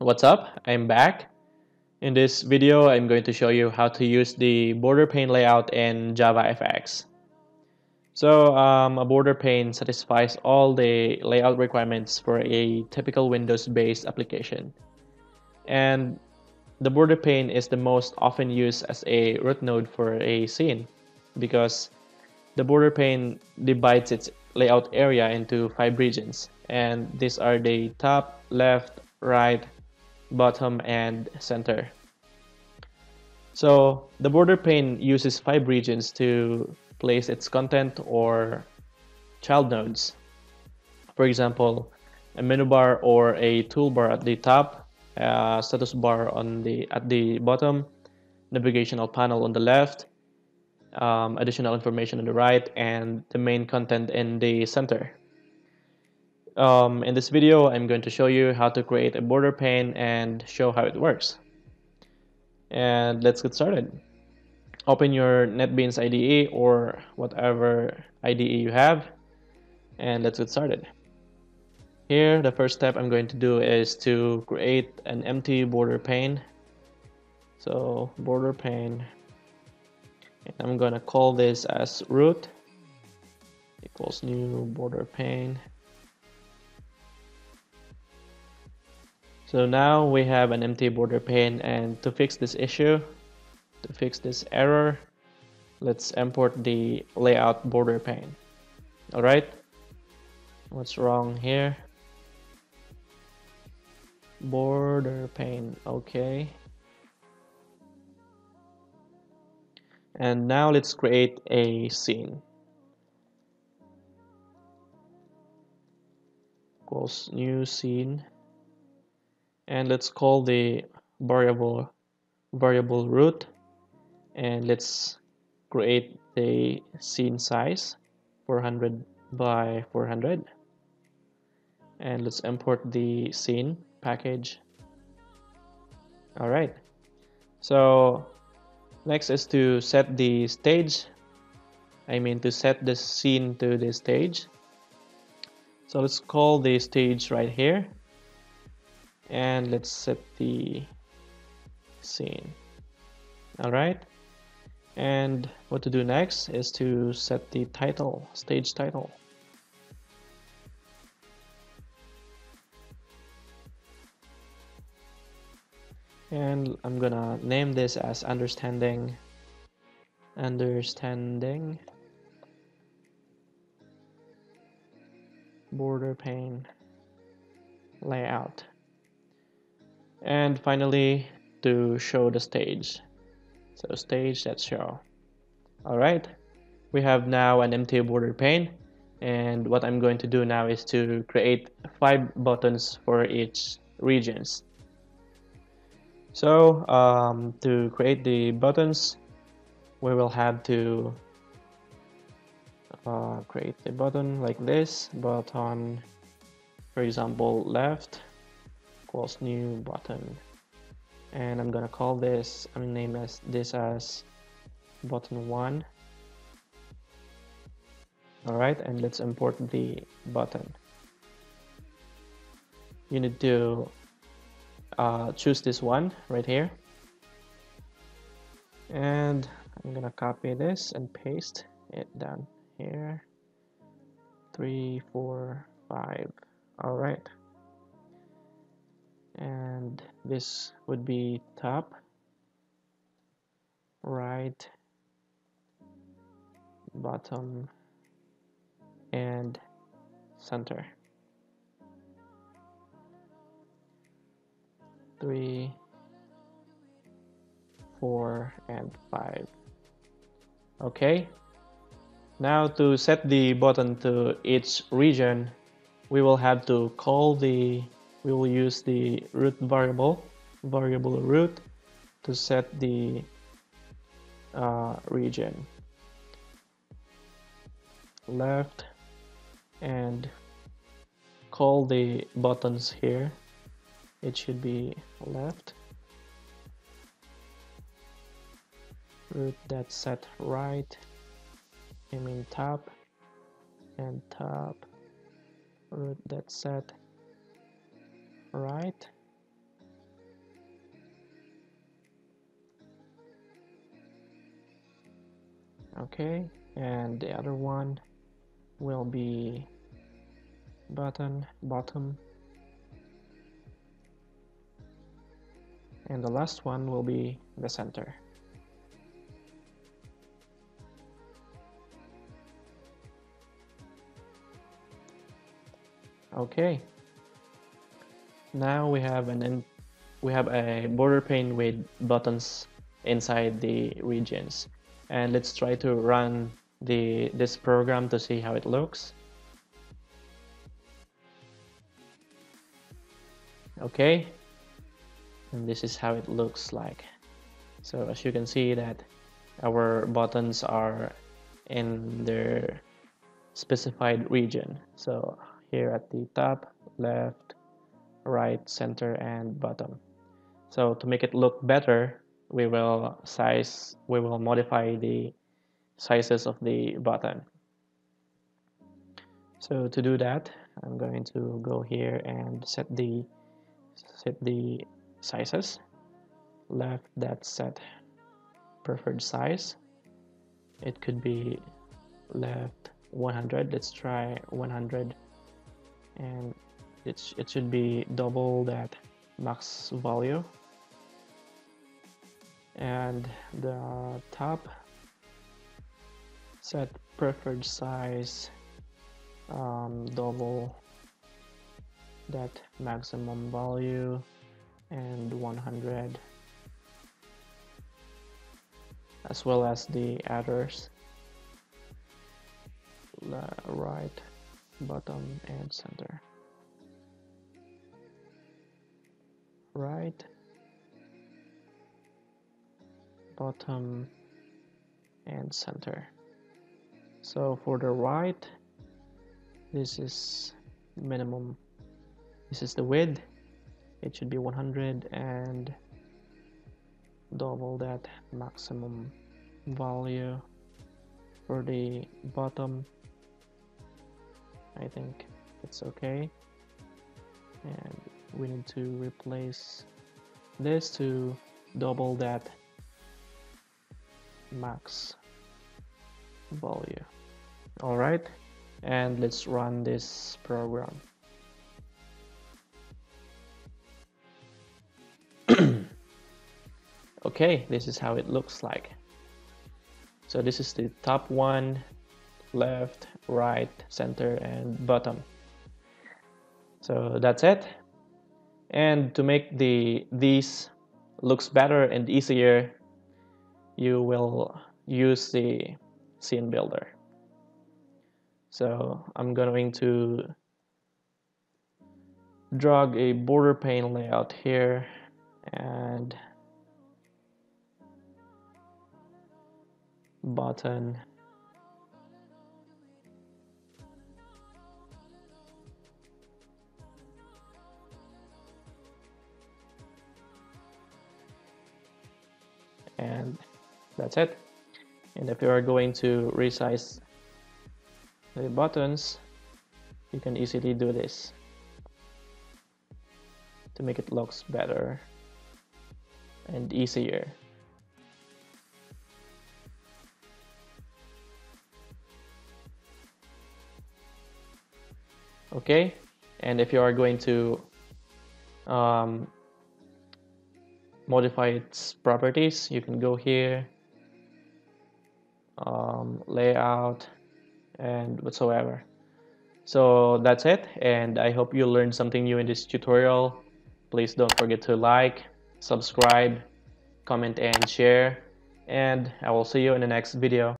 What's up? I'm back. In this video, I'm going to show you how to use the BorderPane layout in JavaFX. So a BorderPane satisfies all the layout requirements for a typical Windows-based application. And the BorderPane is the most often used as a root node for a scene because the BorderPane divides its layout area into 5 regions, and these are the top, left, right, bottom, and center. So the BorderPane uses 5 regions to place its content or child nodes. For example, a menu bar or a toolbar at the top, a status bar at the bottom, navigational panel on the left, additional information on the right, and the main content in the center. In this video, I'm going to show you how to create a BorderPane and show how it works. And let's get started. Open your NetBeans IDE or whatever IDE you have, and let's get started. Here, the first step I'm going to do is to create an empty BorderPane. So BorderPane, and I'm going to call this as root equals new BorderPane. So now we have an empty BorderPane, and to fix this issue, to fix this error, let's import the layout BorderPane. Alright, what's wrong here? BorderPane, okay. And now let's create a scene. Equals new scene. And let's call the variable root, and let's create the scene size 400 by 400, and let's import the scene package. All right, so next is to set the stage, to set the scene to the stage. So let's call the stage right here, and let's set the scene. All right, and what to do next is to set the title, stage title. And I'm gonna name this as understanding BorderPane layout. And finally, to show the stage, so stage that's show. Alright, we have now an empty BorderPane, and what I'm going to do now is to create 5 buttons for each regions. So to create the buttons, we will have to create a button like this, button, for example, left equals new button, and I'm gonna call this, name this as button 1. Alright, and let's import the button. You need to choose this one right here, and I'm gonna copy this and paste it down here. 3, 4, 5. Alright, and this would be top, right, bottom, and center. 3, 4, and 5. Okay, now to set the button to each region, we will have to call the, we will use the root variable root to set the region left, and call the buttons here. It should be left root that's set right, top, and top root that's set right, Okay, and the other one will be bottom, and the last one will be the center. Okay, now we have a border pane with buttons inside the regions, and let's try to run this program to see how it looks. Okay, and this is how it looks like. So as you can see that our buttons are in their specified region. So here at the top, left, right, center, and bottom. So to make it look better, we will modify the sizes of the button. So to do that, I'm going to go here and set the sizes. Left, that's set preferred size. It could be left 100. Let's try 100, and it should be double that max value. And the top, set preferred size double that maximum value and 100, as well as the others, right, bottom, and center. Right, bottom, and center. So for the right, this is minimum, this is the width, it should be 100 and double that maximum value. For the bottom, I think it's okay, and we need to replace this to double that max value. All right, and let's run this program. Okay, this is how it looks like. So this is the top one, left, right, center, and bottom. So that's it. And to make these looks better and easier, you will use the scene builder. So I'm going to drag a border pane layout here, and button, and that's it. And if you are going to resize the buttons, you can easily do this to make it looks better and easier. Okay, and if you are going to modify its properties, you can go here, layout, and whatsoever. So that's it, and I hope you learned something new in this tutorial. Please don't forget to like, subscribe, comment, and share, and I will see you in the next video.